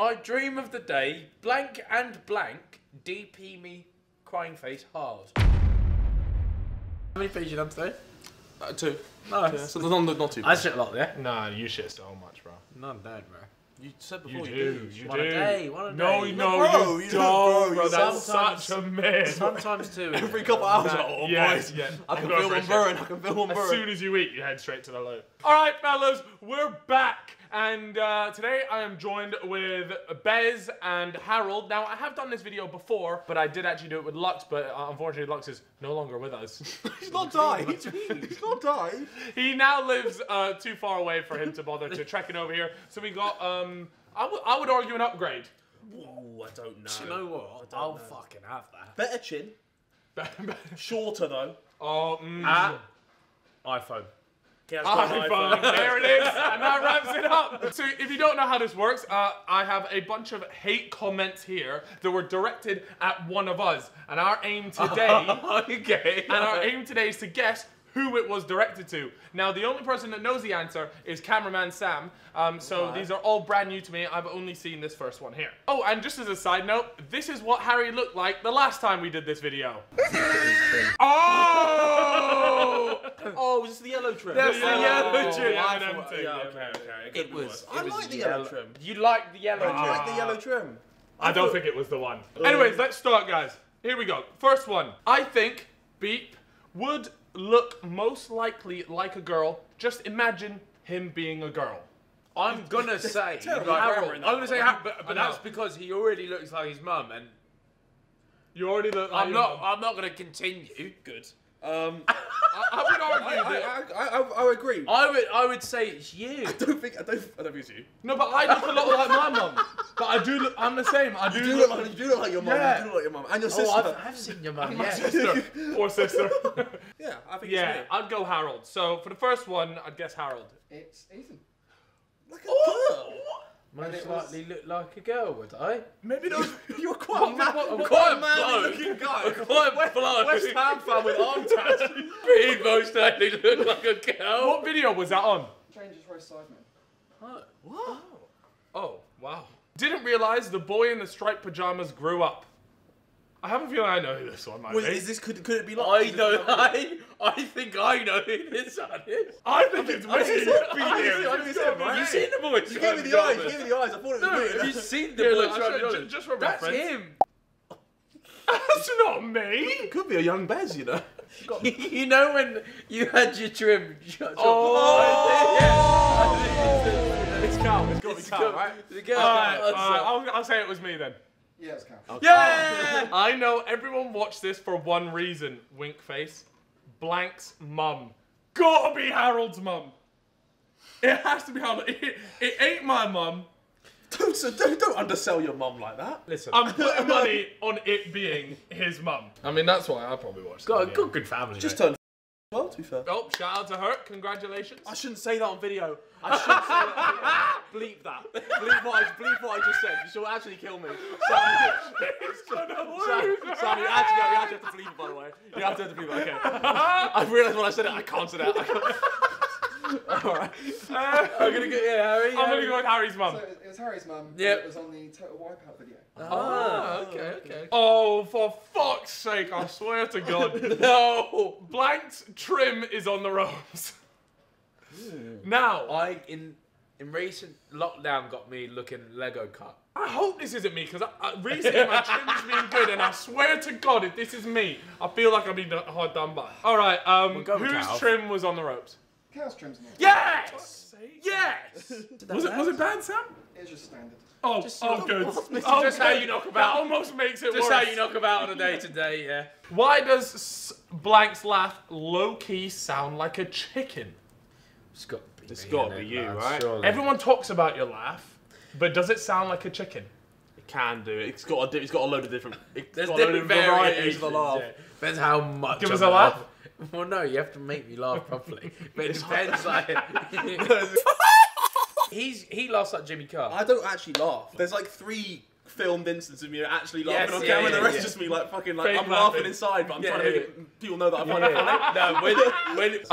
I dream of the day, blank and blank, DP me, crying face, hard. How many pages you done today? 2. Nice. Yeah, so not too bad. I shit a lot, yeah? Nah, you shit so much, bro. Not bad, bro. You said before you do. One a day. No, you don't, bro. That's such a mess. Sometimes two. Every couple hours, yeah. I can feel one burn. As soon as you eat, you head straight to the low. All right, fellas, we're back. And today I am joined with Bez and Harold. Now, I have done this video before, but I did actually do it with Lux, but unfortunately Lux is no longer with us. He's not died. He's not died. He now lives too far away for him to bother to trekking over here. So we got, I would argue an upgrade. Whoa, I don't know. Do you know what? I'll fucking have that. Better chin. Shorter, though. Oh, iPhone. iPhone. There it is, and that wraps it up. So if you don't know how this works, I have a bunch of hate comments here that were directed at one of us, and our aim today, is to guess who it was directed to. Now, the only person that knows the answer is cameraman Sam, so these are all brand new to me. I've only seen this first one here. Oh, and just as a side note, this is what Harry looked like the last time we did this video. Oh! Oh, was this the yellow trim? That's the yellow trim. It was. I like the yellow trim. You like the yellow trim? I like the yellow trim. I don't think it was the one. Anyways, let's start, guys. Here we go. First one. I think Beep would look most likely like a girl. Just imagine him being a girl. I'm gonna say Harold. I'm gonna say Harold, but that's because he already looks like his mum, and you already look like I'm not gonna continue. Good. I would argue that I agree. I would say it's you. I don't think it's you. No, but I look a lot like my mum. But I do look. I'm the same. You do look like your mum. Yeah. You do look like your mum and your sister. Oh, I've seen your mum. Yeah. Sister. Poor sister. Yeah, I think. Yeah, it's me. I'd go Harold. So for the first one, I'd guess Harold. It's Ethan. Like a girl. Most likely look like a girl, would I? Maybe not. You're quite a manly-looking guy. I'm quite bloke. West Ham fan with arm tattoos. Being most likely look like a girl. What video was that on? Changes for Sidemen. Oh, what? Oh, wow. Didn't realise the boy in the striped pyjamas grew up. I have a feeling I know who this one might be. Is this, could it be like... I think I know who this one is. I think it's me. You've seen the boy. You gave me the eyes. I thought it was me. Have you seen the boy? Just for reference. That's him. That's not me. It could be a young Bez, you know. You know when you had your trim... Oh! It's Cal. It's got to be Cal, right? I'll say it was me then. Yeah, it's Calfreezy. Okay. Yeah! I know everyone watched this for one reason. Wink face. Blank's mum. Gotta be Harold's mum. It has to be Harold. It ain't my mum. Don't undersell your mum like that. Listen, I'm putting money on it being his mum. I mean, that's why I probably watched it. Good family. Just turned well, to be fair. Oh, shout out to her. Congratulations. I shouldn't say that on video. I shouldn't say that on video. Bleep that. Bleep what I just said. She'll actually kill me. Sam, you actually have to bleep it, by the way. You have to bleep it, okay. I realised when I said it, I can't say that. Alright. I'm going to go, Harry. I'm going to go with Harry's mum. So it was Harry's mum. Yeah. It was on the Total Wipeout video. Oh, okay. Oh, for fuck's sake, I swear to God. No. Blank's trim is on the rose. Now. In recent lockdown got me looking Lego cut. I hope this isn't me, because recently my trim's been good, and I swear to God, if this is me, I feel like I'm being hard done by. Alright, whose trim was on the ropes? Chaos trim's on the ropes. Yes! Yes! was it bad, Sam? It was just standard. Oh, good. Oh, just how you knock about. That almost makes it worse. Just how you knock about on a day-to-day, yeah. Why does Blank's laugh low-key sound like a chicken? It's got to be you, right? Surely. Everyone talks about your laugh, but does it sound like a chicken? It can do. It's got a load of different. There's different varieties of the laugh. Yeah. Depends how much. Give us a laugh. Well, no, you have to make me laugh properly. But it depends. He laughs like Jimmy Carr. I don't actually laugh. There's like three filmed instance of me actually laughing on camera, and the rest is just me like fucking like I'm laughing inside, but I'm trying to make people know that I'm funny. No,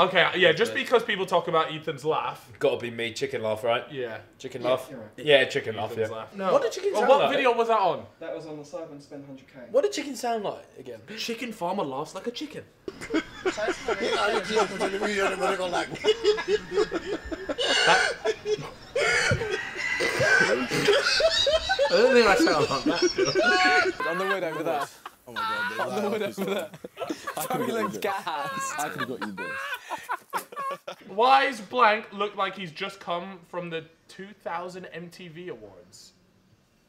okay, just because people talk about Ethan's laugh, gotta be me, chicken laugh, right? Yeah, chicken laugh. Yeah, chicken laugh. Yeah. No. What did chicken sound like? What video was that on? That was on the Sidemen Spend 100K. What did chicken sound like again? Chicken farmer laughs like a chicken. I don't think I sound like that. On the wood over there. Oh my god, on the wood over there. I could have got you this. Why is Blank look like he's just come from the 2000 MTV Awards?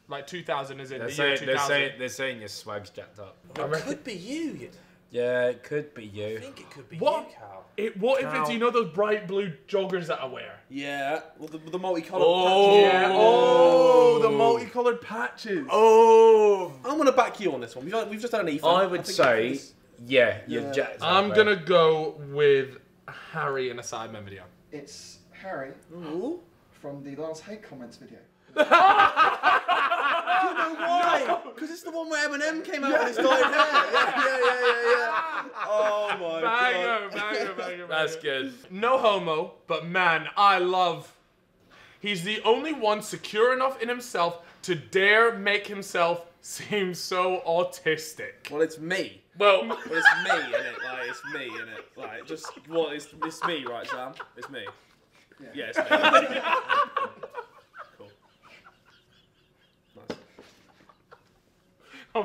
Like 2000 as in the year 2000. They're saying your swag's jacked up. It could be you, you know. Yeah, it could be you. I think it could be you, Cal. What if it's, you know, those bright blue joggers that I wear? Yeah, well, the multicoloured patches. Yeah. Oh, the multicoloured patches. Oh. I'm going to back you on this one. We've just done an Ethan. I would say, you're jacked up. I'm going to go with Harry in a Sidemen video. It's Harry from the last Hate Comments video. Do you know why? Because it's the one where Eminem came out with his dyed hair. Yeah. Oh my god. Banger. That's good. No homo, but man, I love. He's the only one secure enough in himself to dare make himself seem so autistic. Well, it's me. Well, it's me, innit? Like, it's me, innit? Like, just, well, it's me, right, Sam? It's me. Yeah it's me. I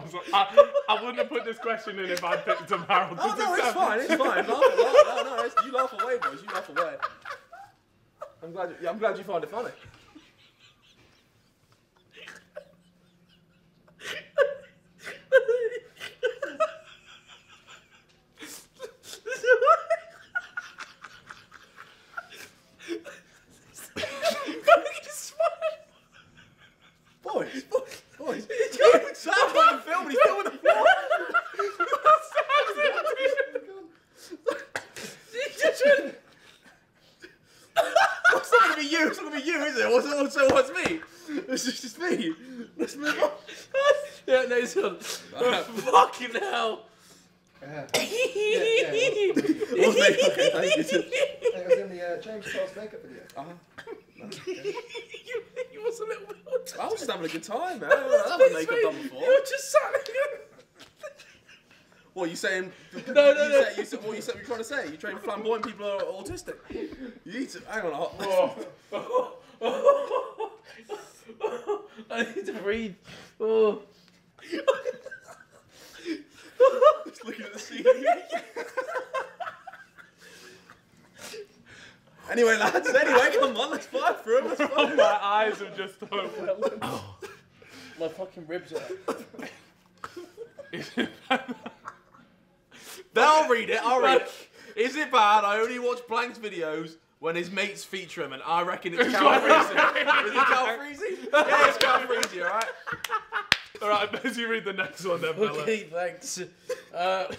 wouldn't have put this question in if I picked up Harold. Oh, no, it's fine, it's fine. You laugh away, boys. You laugh away. I'm glad you find it funny. Time, man. I haven't made up before. You were just sat there. What are you saying? No. What are you trying to say? You're trying to flamboyant people are autistic. You need to. Hang on a hot. I need to breathe. Oh. Just looking at the ceiling. Anyway, lads. Anyway, come on. Let's fly through them. Oh, my eyes have just opened. Oh. My fucking ribs are up. I'll read it. Is it bad? I only watch Blank's videos when his mates feature him, and I reckon it's Calfreezy. Is it Calfreezy? Yeah, it's Calfreezy. All right. All right. I bet you read the next one then, fella. Okay, thanks.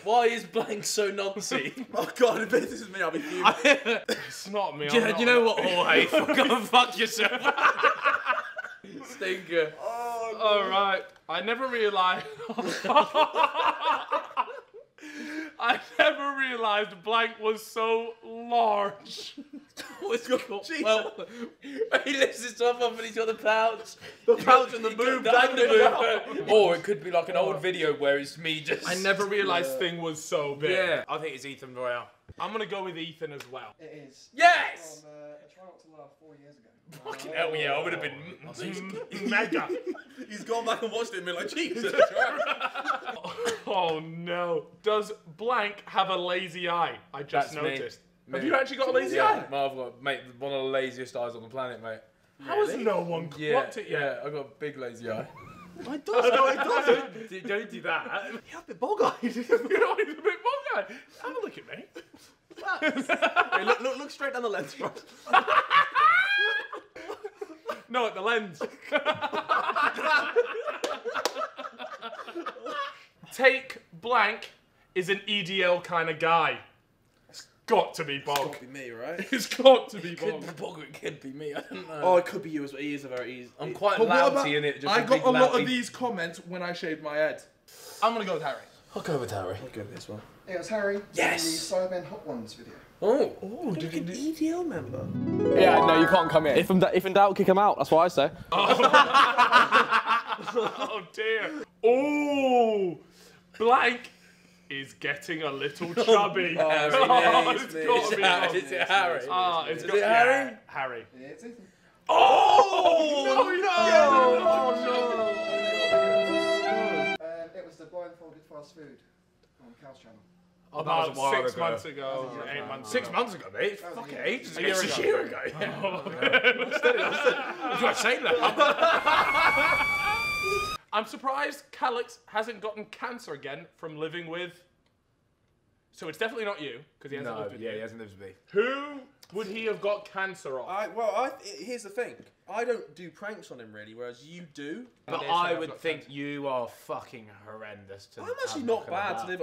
Why is Blank so nodsy? Oh god, if this is me, I'll be fuming. It's not me. Do you know what? Oh, hey, go and fuck yourself. Stinker. Oh, god. All right. I never realised Blank was so large. Well, he lifts his top up and he's got the pouch. The pouch and the boob. Or it could be like an old video where it's me just... I never realised Thing was so big. Yeah. I think it's Ethan Royale. I'm going to go with Ethan as well. It is. Yes! From A Try Not to Laugh 4 years ago. Fucking hell yeah, I would have been mega. He's gone back and watched it and been like, Jesus. Oh no. Does Blank have a lazy eye? I just noticed. Mate. Have you actually got a lazy eye? I've got, mate, one of the laziest eyes on the planet, mate. How has no one clocked it yet? Yeah, I've got a big lazy eye. I don't. Don't do that. You're a bit bog-eyed. Have a look at me. Hey, look straight down the lens for us. No, at the lens. Take Blank is an EDL kind of guy. got to be Bog. It's got to be me, right? It's got to be Bog. It could be Bog, it could be me, I don't know. Oh, it could be you as well. He is a very easy. I'm quite lousy in it. Just I got a lot of these comments when I shaved my head. I'm going to go with Harry. I'll go with Harry. I'll go with this one. Yeah, it was Harry. Yes! In the Sidemen Hot Ones video. Oh, oh, did you do an EDL member? Yeah, no, you can't come in. If in doubt, kick him out. That's what I say. Oh, oh dear. Oh, blank is getting a little chubby. Oh, Harry, oh, it's got me. Is it Harry? Ah, it's got Harry. Harry. Yeah, it's Ethan. Oh no! No! It was the blindfolded fast food on Cal's channel. Oh, that was a 6 months ago. 8 months. 6 months ago, mate. Fuck ages. It's a year ago. Do I say that? I'm surprised Calix hasn't gotten cancer again from living with. So it's definitely not you because he hasn't lived with you. Yeah, he hasn't lived with me. Who would he have got cancer off? Here's the thing. I don't do pranks on him really, whereas you do. But I would think you are fucking horrendous to. I'm actually not bad to live.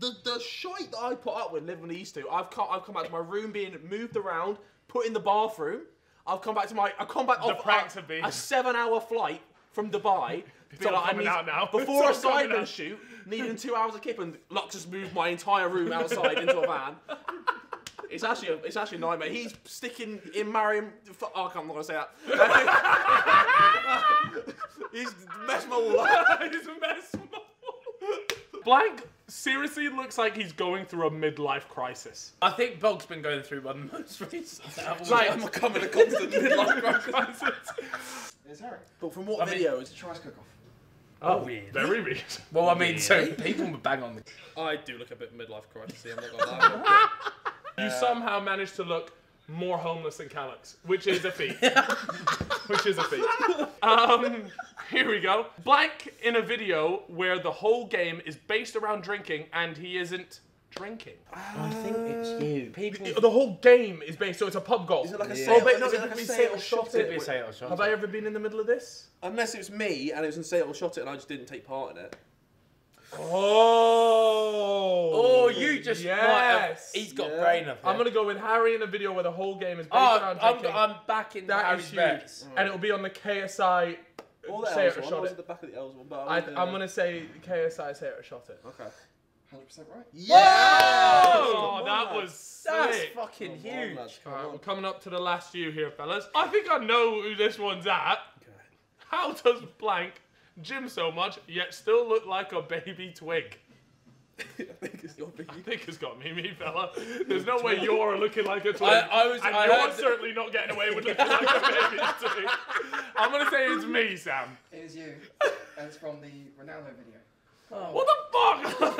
The shite that I put up with living with these two. I've come back to my room being moved around, put in the bathroom. I've come back to my. I've come back off a 7-hour flight from Dubai. Like, I need, out now. Before it's a Sidemen shoot, needing 2 hours of kip, and Lux has moved my entire room outside into a van. It's actually a nightmare. He's sticking in Marion. Oh, I'm not gonna say that. He's messed my wall up. He's messed my wall. Blank seriously looks like he's going through a midlife crisis. I think Bog's been going through one most recently. Like, I'm becoming a constant midlife crisis. There's Harry. But from what video? It's a try cook off. Oh, weird. Very weird. Well, I mean, weird. So people bang on the. I do look a bit midlife crisis. I'm not gonna lie. You somehow managed to look more homeless than Calix, which is a feat. Which is a feat. Here we go. Blank in a video where the whole game is based around drinking and he isn't drinking. I think it's you. People. The whole game is based, so it's a pub goal. Is it like a sale? No, it could be sale or shot it. Have I ever been in the middle of this? Unless it was me and it was in sale or shot it and I just didn't take part in it. Oh! Oh, you just he's got brain up. I'm gonna go with Harry in a video where the whole game is based around drinking. I'm back in that Harry's bets, and it'll be on the KSI. Say it or shot it. At the back of the L's one, but I'm gonna say KSI. Say it or shot it. Okay. 100% right. Yeah! Oh, that was sick. That's fucking huge. Alright, we're coming up to the last few here, fellas. I think I know who this one's at. Okay. How does blank gym so much, yet still look like a baby twig? I think it's got me, fella. There's no way you're looking like a twig. You're certainly not getting away with looking like a baby twig. I'm going to say it's me, Sam. It is you. And it's from the Ronaldo video. Oh. What the fuck?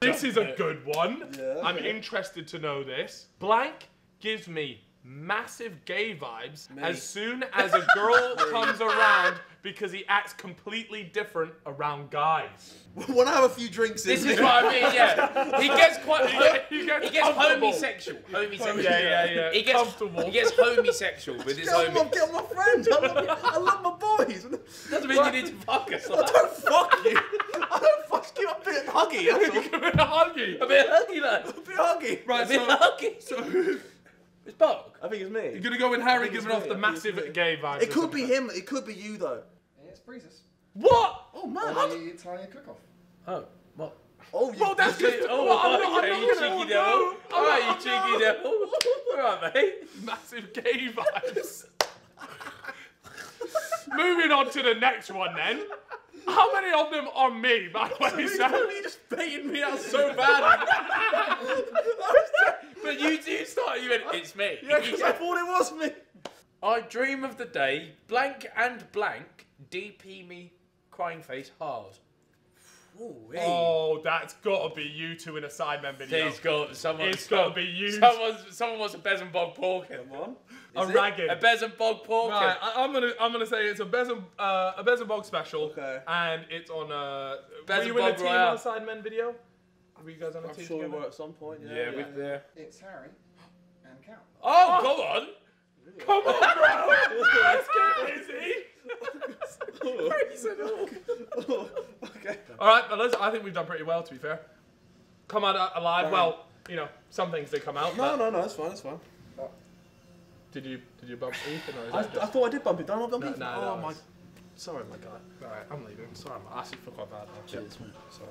This is a good one. Yeah. I'm interested to know this. Blank gives me massive gay vibes as soon as a girl comes around because he acts completely different around guys. When I have a few drinks in this is what I mean, yeah. He gets quite... He gets homosexual. Homosexual. Yeah. He gets homosexual with his homie. I'm getting my friends. I love my boys. Doesn't mean you need to fuck us. I don't fuck you. I don't fuck you. I'm a bit huggy. A bit huggy, though. Right, so... It's Bog. I think it's me. You're gonna go with Harry giving off the massive gay vibes. It could be him. It could be you though. Yeah, it's Breezes. What? Oh man. The Italian cook-off. Oh. What? Oh. Well, that's good. Oh, you cheeky devil. All right, you cheeky devil. All right, mate. Massive gay vibes. Moving on to the next one then. How many of them are me, by the way, Sam? You just baited me out so bad. But you did start, you went, it's me. Yeah, because I thought it was me. I dream of the day, blank and blank, DP me, crying face, hard. Ooh, hey. Oh, that's got to be you two in a Sidemen video. It's got to be you. Someone wants a Behzinga Bog pork. Come on. A ragged. A Behzinga Bog pork. Right, I'm gonna say it's a Behzinga Bog special. Okay. And it's on a. Were you in a team on a Sidemen video? Were you guys on a team? I'm sure we were at some point. Yeah. It's Harry and Cal. Oh, come on, bro. Let's go, Izzy. Okay. All right, fellas, I think we've done pretty well, to be fair. Come out alive. Well, you know, some things that come out. No, it's fine, it's fine. Did you bump Ethan or is I thought I did bump it. Don't I bump Ethan? No, sorry, my guy. Alright, I'm leaving. Sorry, my ass is quite bad. Cheers, man. Sorry.